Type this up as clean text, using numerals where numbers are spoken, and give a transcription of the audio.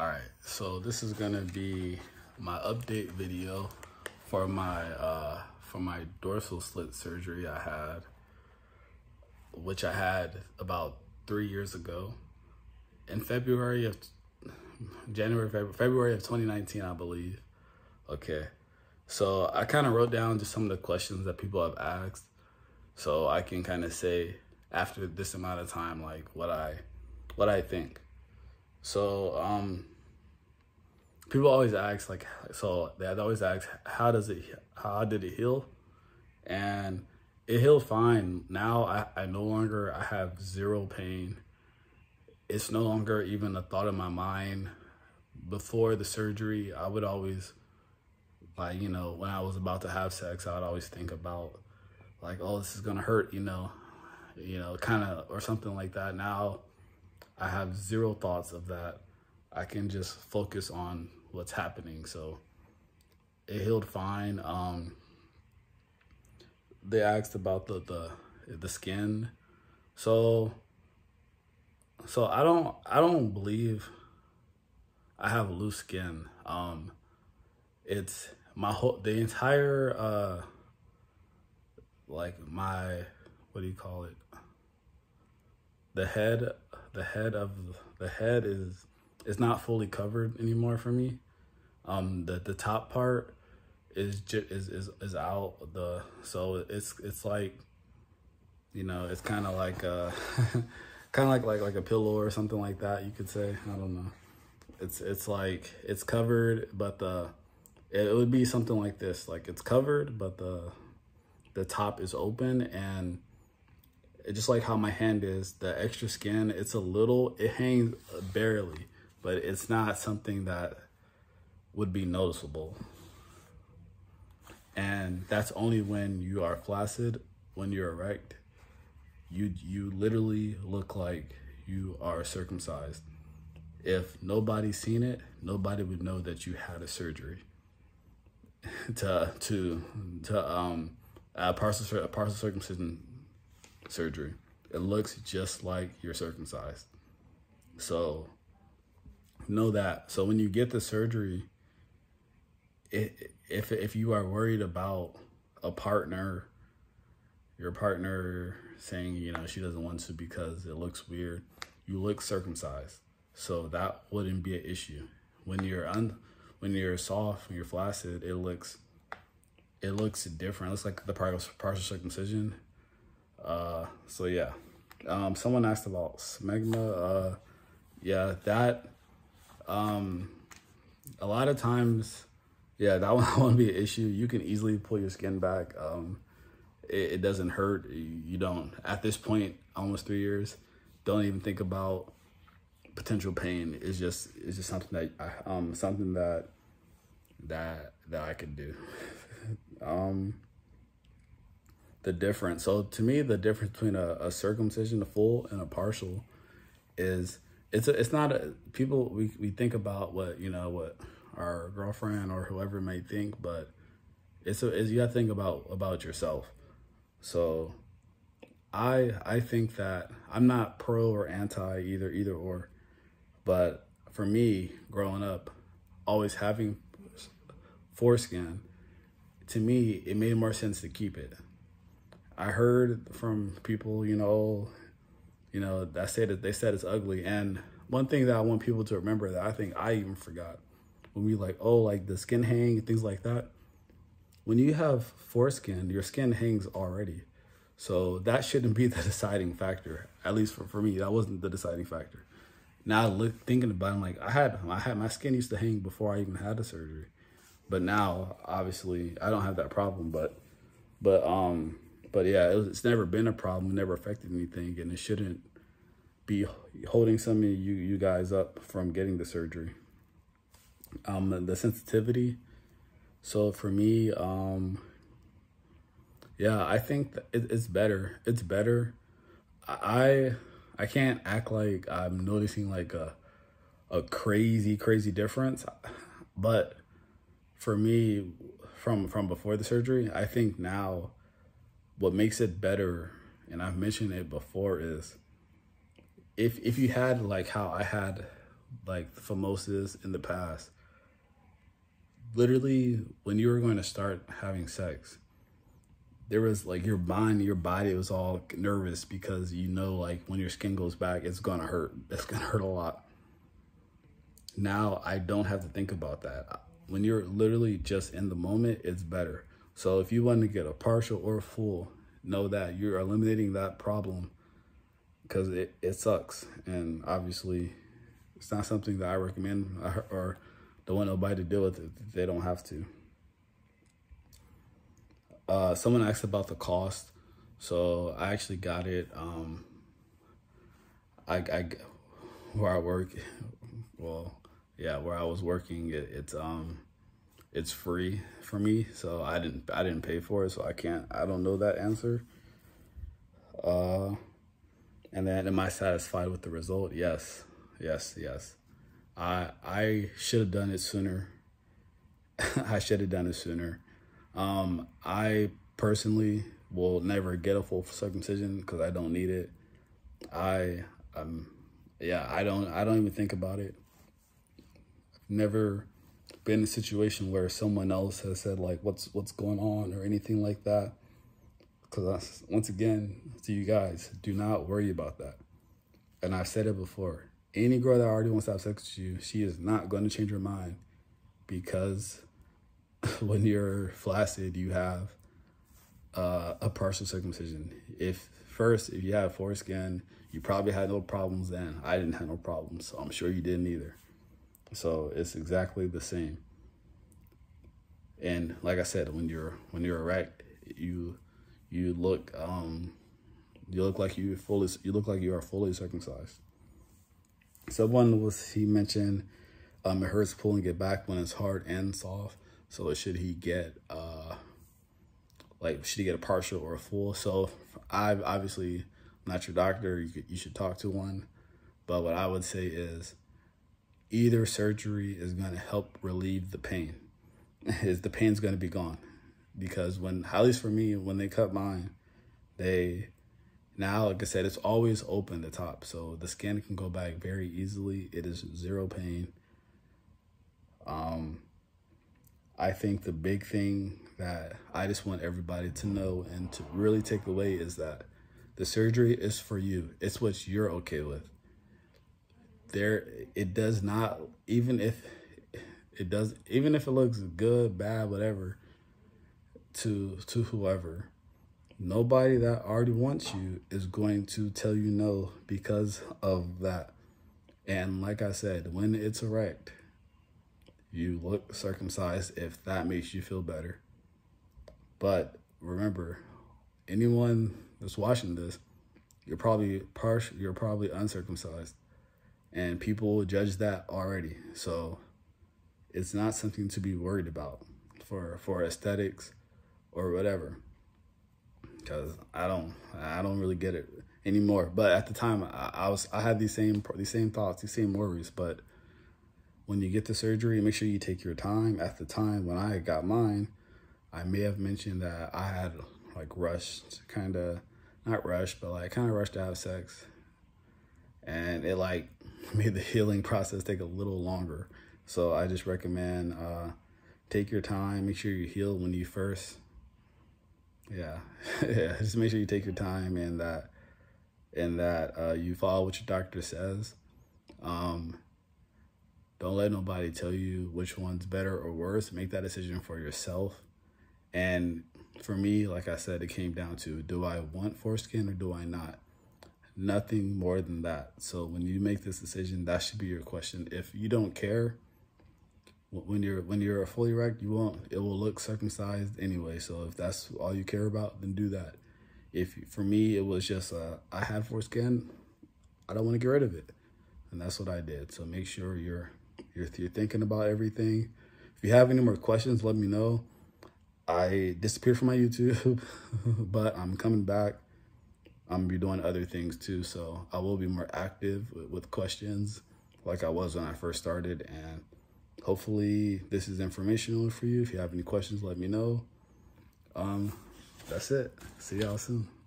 All right, so this is gonna be my update video for my dorsal slit surgery I had, which I had about 3 years ago in February of 2019, I believe. Okay, so I kind of wrote down just some of the questions that people have asked, so I can kind of say after this amount of time, like what I think. So people always ask, like, so they always ask, how did it heal? And it healed fine. Now I no longer, I have zero pain. It's no longer even a thought in my mind. Before the surgery, I would always, like, you know, when I was about to have sex, I would always think about, like, oh, this is gonna hurt, you know, kind of, or something like that. Now I have zero thoughts of that. I can just focus on what's happening. So it healed fine. They asked about the skin. So I don't believe I have loose skin. It's my whole, the entire, like my, what do you call it? The head is, it's not fully covered anymore for me. The top part is out, the, so it's like, you know, it's kind of like like a pillow or something like that, you could say. I don't know. It's like, it's covered, but it would be something like this, like it's covered, but the top is open. And it's just like how my hand is, the extra skin, it hangs barely, but it's not something that would be noticeable. And that's only when you are flaccid, when you're erect. You literally look like you are circumcised. If nobody's seen it, nobody would know that you had a surgery. a partial circumcision surgery. It looks just like you're circumcised. So know that. So when you get the surgery, if you are worried about a partner, your partner saying, you know, she doesn't want to because it looks weird, you look circumcised. So that wouldn't be an issue. When you're soft, when you're flaccid, it looks different. It looks like the partial circumcision. So yeah, someone asked about smegma. Yeah, that, a lot of times, yeah, that one won't be an issue. You can easily pull your skin back. It doesn't hurt. You don't, at this point, almost 3 years, don't even think about potential pain. It's just something that, something that I could do. The difference. So to me, the difference between a circumcision, a full, and a partial is we think about what our girlfriend or whoever may think, but you gotta think about yourself. So I think that I'm not pro or anti either or, but for me, growing up, always having foreskin, to me, it made more sense to keep it. I heard from people, you know, they said it's ugly. And one thing that I want people to remember that I think I even forgot, when we like, oh, like the skin hang, things like that. When you have foreskin, your skin hangs already. So that shouldn't be the deciding factor. At least for me, that wasn't the deciding factor. Now thinking about it, I'm like, I had my skin used to hang before I even had the surgery. But now, obviously, I don't have that problem, but yeah, it's never been a problem, never affected anything, and it shouldn't be holding some of you guys up from getting the surgery. The sensitivity. So for me, yeah, I think it's better. It's better. I can't act like I'm noticing like a crazy difference, but for me, from before the surgery, I think now, what makes it better, and I've mentioned it before, is if you had like how I had like the phimosas in the past. Literally, when you were going to start having sex, there was like your mind, your body was all nervous because you know, like when your skin goes back, it's gonna hurt. It's gonna hurt a lot. Now I don't have to think about that. When you're literally just in the moment, it's better. So if you want to get a partial or a full, know that you're eliminating that problem because it sucks. And obviously it's not something that I recommend or don't want nobody to deal with if they don't have to. Someone asked about the cost, so I actually got it. Where I work, well, yeah, where I was working, it's free for me, so I didn't pay for it, so I don't know that answer. And then, am I satisfied with the result? Yes, yes, yes. I should have done it sooner. I should have done it sooner. I personally will never get a full circumcision because I don't need it. I don't even think about it. I've never been in a situation where someone else has said like, what's going on or anything like that. Because once again, to you guys, do not worry about that. And I've said it before. Any girl that already wants to have sex with you, she is not going to change her mind because when you're flaccid, you have a partial circumcision. If you have foreskin, you probably had no problems then. I didn't have no problems, so I'm sure you didn't either. So it's exactly the same. And like I said, when you're erect, you look like you are fully circumcised. Someone mentioned it hurts pulling it back when it's hard and soft. So should he get a partial or a full? So I'm obviously not your doctor. You should talk to one. But what I would say is either surgery is going to help relieve the pain. The pain's going to be gone. Because at least for me, when they cut mine, now, like I said, it's always open the top. So the skin can go back very easily. It is zero pain. I think the big thing that I just want everybody to know and to really take away is that the surgery is for you. It's what you're okay with. Even if it looks good, bad, whatever, to whoever, nobody that already wants you is going to tell you no because of that. And like I said, when it's erect, you look circumcised if that makes you feel better. But remember, anyone that's watching this, you're probably uncircumcised. And people will judge that already. So it's not something to be worried about for aesthetics or whatever. Because I don't really get it anymore. But at the time I had these same thoughts, these same worries, but when you get the surgery, make sure you take your time. At the time when I got mine, I may have mentioned that I had like rushed, kind of rushed to have sex. And it like made the healing process take a little longer. So I just recommend take your time, make sure you heal when you first. Yeah, yeah, just make sure you take your time and that you follow what your doctor says. Don't let nobody tell you which one's better or worse. Make that decision for yourself. And for me, like I said, it came down to, do I want foreskin or do I not? Nothing more than that. So when you make this decision, that should be your question. If you don't care, when you're fully erect, it will look circumcised anyway. So if that's all you care about, then do that. For me, it was just, I had foreskin. I don't want to get rid of it. And that's what I did. So make sure you're thinking about everything. If you have any more questions, let me know. I disappeared from my YouTube, but I'm coming back. I'm be doing other things too, so I will be more active with questions like I was when I first started. And hopefully this is informational for you. If you have any questions, let me know. That's it. See y'all soon.